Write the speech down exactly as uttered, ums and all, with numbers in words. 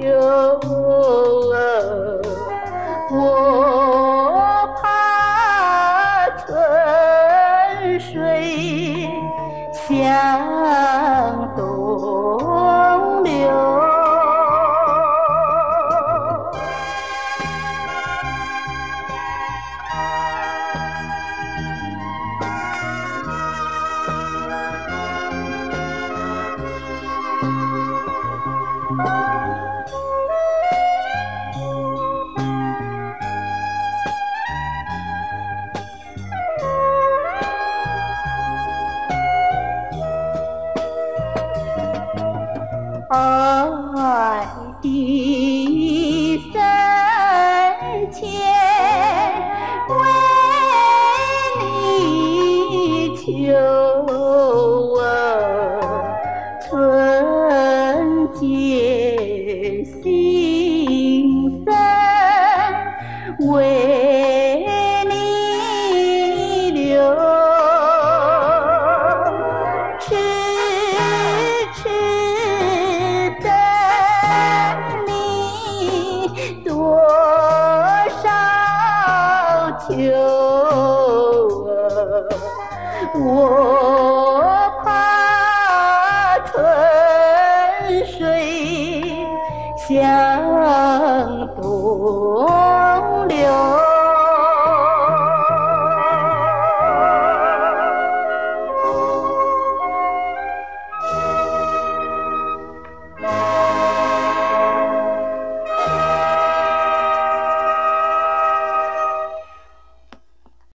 your love. 我怕春水向东流。 爱的深浅为你求我纯洁心声为你流痴痴。 求我，我怕春水向。